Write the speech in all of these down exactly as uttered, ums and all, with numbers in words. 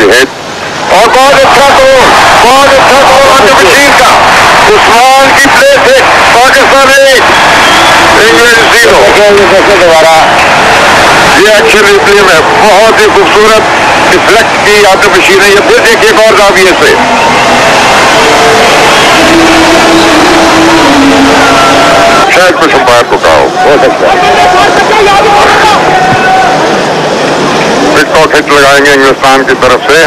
सेहत और बहुत अच्छा तो बहुत अच्छा तो मध्यप्रदेश का उस्मान की प्लेस है। पाकिस्तान इंग्लैंड जीरो दोबारा ये एक्शन इसलिए में बहुत ही खूबसूरत रिफ्लेक्ट की आतिफ बशीर ने। यह फिर देखिए एक और दाविये से शायद कुछ अंपायर को कहा हो सकता विकट हिट लगाएंगे हिंदुस्तान की तरफ से।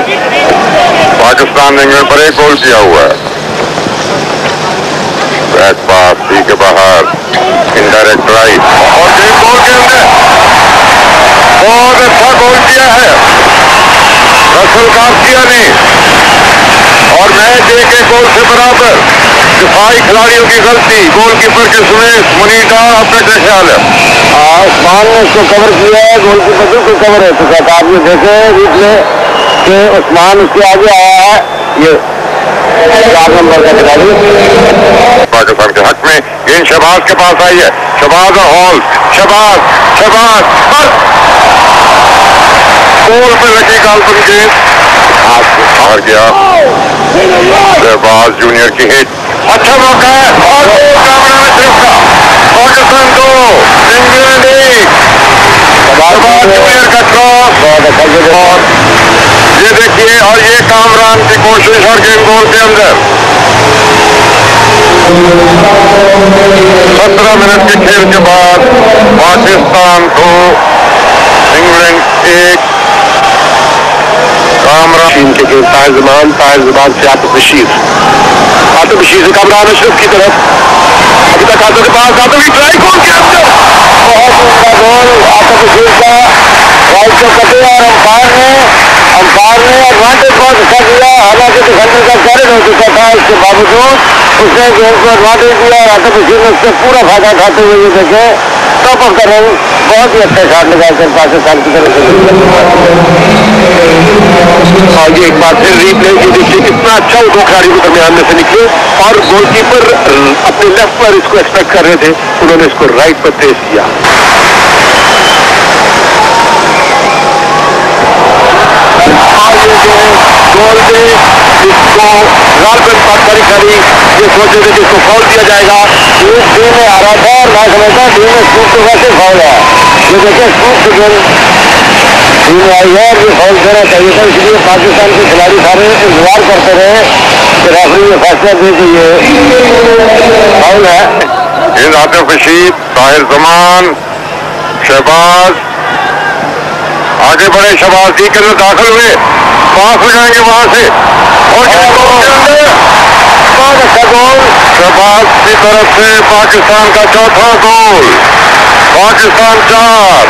पाकिस्तान ने इंग्लैंड पर एक गोल किया हुआ है। बैक पास टी के बाहर इनडायरेक्ट राइट और एक गोल के अंदर बहुत अच्छा गोल किया है रसल गार्सिया ने और मैच एक एक गोल से बराबर। दिफाई खिलाड़ियों की गलती गोलकीपर के सुरेश मुनीटा अपने का ख्याल है आसमान ने उसको कवर किया है। गोलकीपर बिल्कुल कवर हो चुका था। आपने देखे बीच में कि उस्मान उसके आगे आया है। ये चार नंबर का खिलाड़ी पाकिस्तान के हक में गेंद शहबाज के पास आई है। शहबाज और हॉल शहबाज शहबाज गोल पर लगी काल्पनिक गेंद हार गया। शहबाज जूनियर की हिट अच्छा मौका है और पाकिस्तान दो इंग्लैंड एक। शहबाज जूनियर का क्रॉस और ये देखिए और ये कामरान की कोशिश और गेम गोल के अंदर। सत्रह मिनट के खेल के बाद पाकिस्तान दो इंग्लैंड एक। टीम के खेल ताहिर ज़मान ताहिर ज़मान से आतिफ बशीर आतिफ बशीर से कामरान अशरफ की तरफ अभी तक आतिफ के पास आतिफ की ट्राई गोल के अंदर बहुत उनका गोल आतिफ बशीर का राइट से कटे और अंपायर ने अंपायर ने एडवांटेज बहुत अच्छा दिया। हालांकि डिफेंडर का कैरियर हो चुका था इसके बावजूद उसने गेम को एडवांटेज दिया और आतिफ बशीर ने उससे पूरा फायदा उठाते हुए ये देखे टॉप ऑफ द रन बहुत ही अच्छा शॉट लगाकर पाकिस्तान की तरफ। और ये एक बार फिर रिप्ले की देखिए कितना अच्छा उनको खिलाड़ियों के दरमियान में से निकले और गोलकीपर अपने लेफ्ट पर इसको एक्सपेक्ट कर रहे थे उन्होंने इसको राइट पर तेज किया। और ये जो गोल पे इसको लाल पर पाकिस्तानी खिलाड़ी ये सोचे थे कि इसको फाउल दिया जाएगा। ये टीम में आ रहा था और मैं समझता टीम में स्कूप तो वैसे फाउल है। ये देखिए स्कूप गोल टीम आई है और ये फाउल देना चाहिए था। इसलिए पाकिस्तान के खिलाड़ी सारे इंतजार करते रहे कि रेफरी ने फैसला दे कि ये फाउल है। गेंद आतिफ बशीर ताहिर ज़मान शहबाज आगे बढ़े। शहबाज जी के अंदर दाखिल हुए पास हो जाएंगे वहां से और बहुत अच्छा गोल शहबाज की तरफ से पाकिस्तान का चौथा गोल। पाकिस्तान चार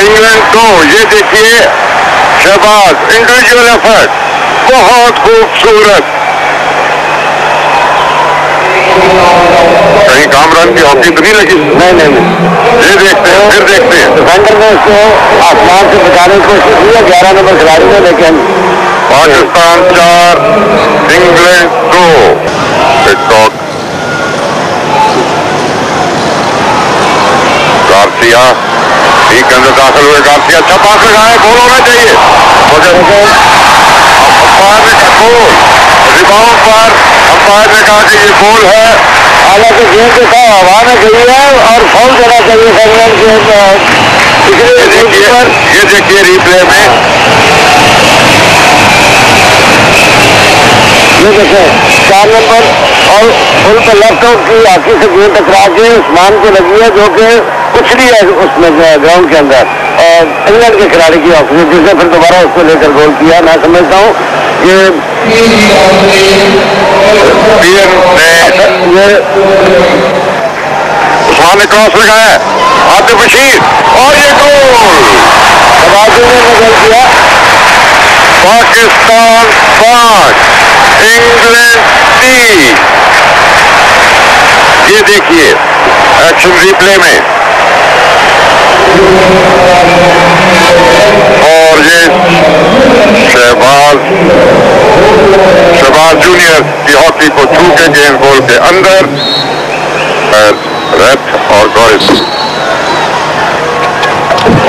इंग्लैंड दो। ये देखिए शहबाज इंडिविजुअल एफर्ट बहुत खूबसूरत। कहीं कामरान की हॉकी तो नहीं लगी? नहीं नहीं नहीं। ये देखते हैं फिर देखते हैं डिफेंडर ने इसको आसमान से बचाने की कोशिश की है ग्यारह नंबर खिलाड़ी ने लेकिन पाकिस्तान चार इंग्लैंड दो। टिकटॉक गार्सिया एक अंदर दाखिल हुए काफी अच्छा पास लगाया गोल होना चाहिए। अंपायर ने कहा गोल रिबाउंड पर अंपायर ने कहा कि ये गोल है। हालांकि गेंद के साथ हवा में गई है और फाउल देना चाहिए इसलिए देखिए ये देखिए रिप्ले में ये देखें चार नंबर और फुल पर लेफ्ट आउट की आखिर से गेंद टकरा के उस्मान को लगी है जो कि पिछड़ी है उसमें ग्राउंड के अंदर और इंग्लैंड के खिलाड़ी की ऑफिस जिसने फिर दोबारा उसको लेकर गोल किया। मैं समझता हूँ ये उस्मान ने क्रॉस लगाया आतिफ बशीर और ये गोल शहबाज जूनियर ने गोल किया। पाकिस्तान पांच इंग्लैंड तीन। ये देखिए एक्शन रिप्ले में और ये शहबाज शहबाज जूनियर की हॉकी को छू के गेंद गोल के अंदर रेड और गॉइस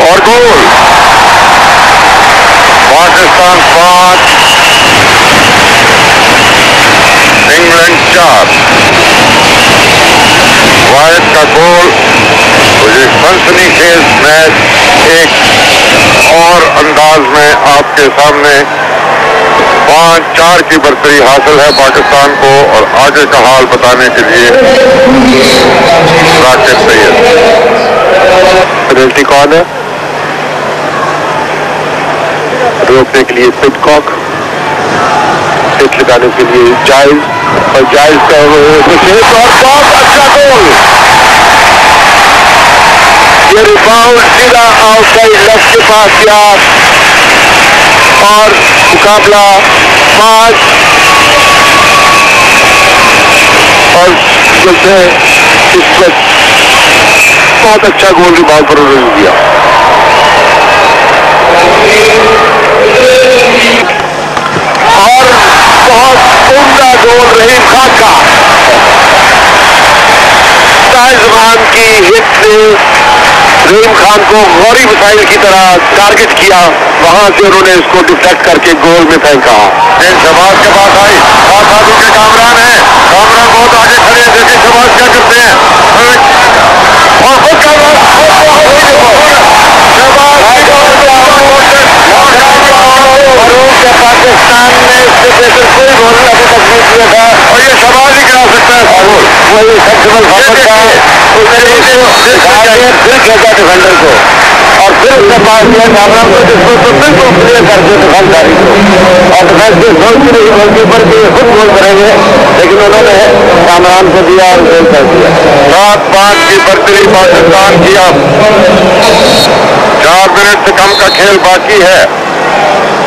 और गोल। पाकिस्तान पाँच, इंग्लैंड चार। वायद का गोल सनसनी खेज मैच एक और अंदाज में आपके सामने पाँच चार की बर्तरी हासिल है पाकिस्तान को और आगे का हाल बताने के लिए राकेश सैयद। पेनल्टी कौन है? रोकने के लिए पिटकॉक, पिट लगाने के लिए जायज और जायज का बहुत अच्छा गोल। ये रिबाउंड सीधा आउटसाइड लेफ्ट के पास गया और मुकाबला पाँच और जैसे इस वक्त बहुत अच्छा गोल रिबाउंड पर उन्होंने दिया। और बहुत उम्दा गोल रहीम खान का। ताहिर ज़मान की हिट ने रहीम खान को गौरी मिसाइल की तरह टारगेट किया, वहां से उन्होंने इसको डिफ्लेक्ट करके गोल में फेंका। शहबाज के पास आई और साधु के कामरान है, कामरान बहुत आगे खड़े हैं, देखिए शहबाज क्या करते हैं। और खुद पाकिस्तान ने इससे बेहतर कोई गोल अभी तक नहीं किया था और ये शहबाज ही करा सकता है। वही सक्सेसफुल फॉरवर्ड था, उसने गार्डियन फिर खेचा डिफेंडर को और फिर उसके पास दिया कामरान को, जिसको तो बिल्कुल क्लियर कर दिया डिफेंसदारी को। और डिफेंस के गोल की नहीं, गोलकीपर के खुद गोल करेंगे, लेकिन उन्होंने कामरान को दिया और गोल कर दिया। सात पाँच की बर्तरी पाकिस्तान की। अब चार मिनट से कम का खेल बाकी है।